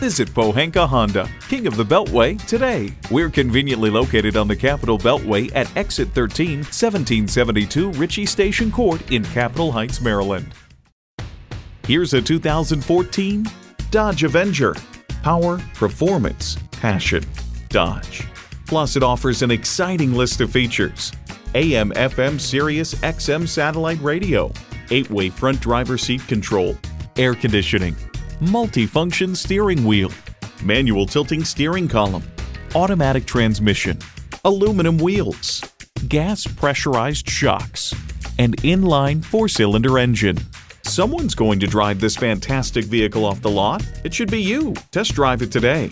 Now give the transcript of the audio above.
Visit Pohanka Honda, King of the Beltway, today. We're conveniently located on the Capitol Beltway at Exit 13, 1772 Ritchie Station Court in Capitol Heights, Maryland. Here's a 2014 Dodge Avenger. Power, performance, passion. Dodge. Plus, it offers an exciting list of features. AM/FM Sirius XM satellite radio, 8-way front driver seat control, air conditioning, multifunction steering wheel, manual tilting steering column, automatic transmission, aluminum wheels, gas pressurized shocks, and inline 4-cylinder engine. Someone's going to drive this fantastic vehicle off the lot. It should be you. Test drive it today.